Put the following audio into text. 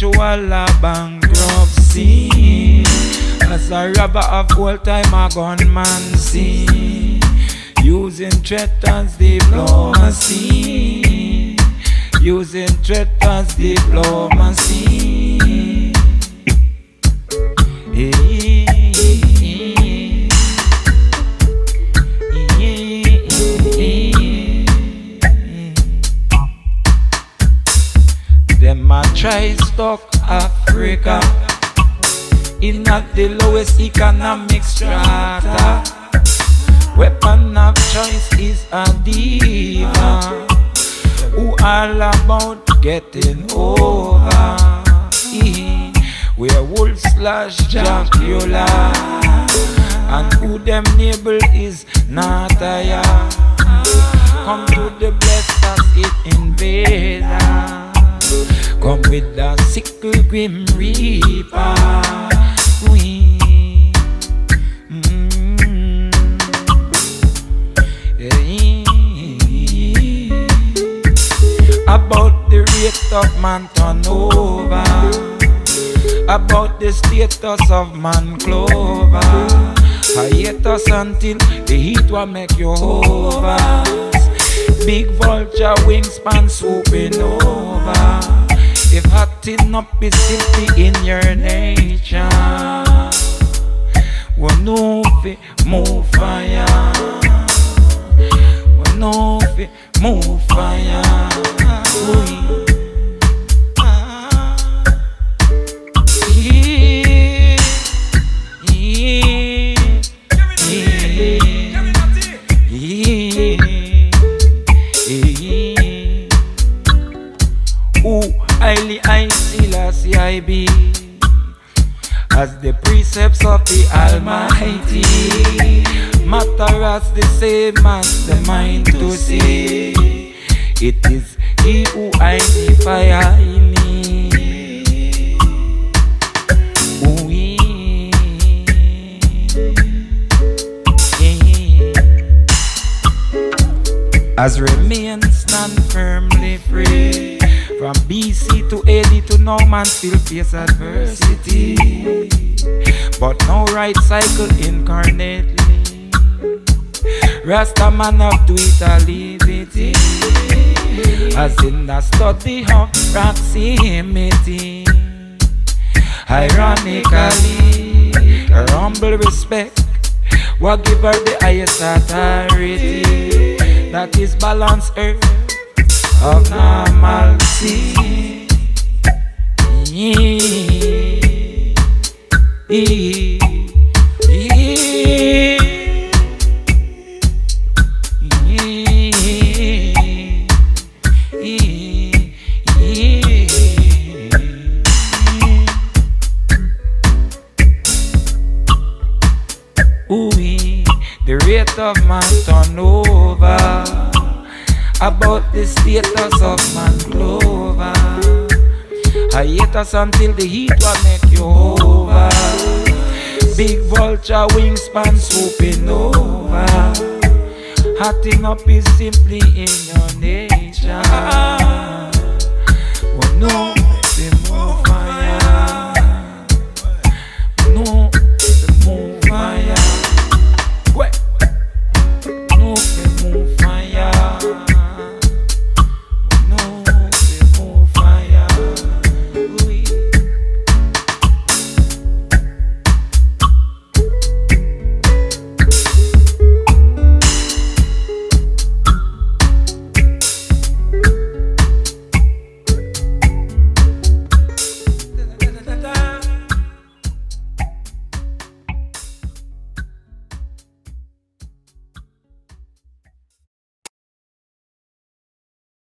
Sexual bankruptcy. As a robber of old time, a gunman see, using threat as diplomacy, using threat as diplomacy. Them a try stock Africa in at the lowest economic strata. Weapon of choice is a diva who all about getting over. Werewolf slash Dracula, and who them neighbor is Nataya. Come to the blessed as it invader, come with the sickle grim reaper. About the rate of man turnover, about the status of man clover. I hate us until the heat will make you over. Big vulture wingspan swooping over. If acting up is simply in your nature, we know fi move fire, we know fi move fire. IB, as the precepts of the Almighty, matter as the same as the mind to see. It is He who identifies in me. As remain stand firmly free. From BC to AD to now, man still face adversity, but no right cycle incarnately. Rasta man of duality, as in the study of proximity. Ironically, a humble respect will give her the highest authority. That is balance earth of normalcy. The rate of man turnover, about the status of man clover. I hate us until the heat will make you over. Big vulture wingspan swooping over. Hotting up is simply in your nature. Oh no.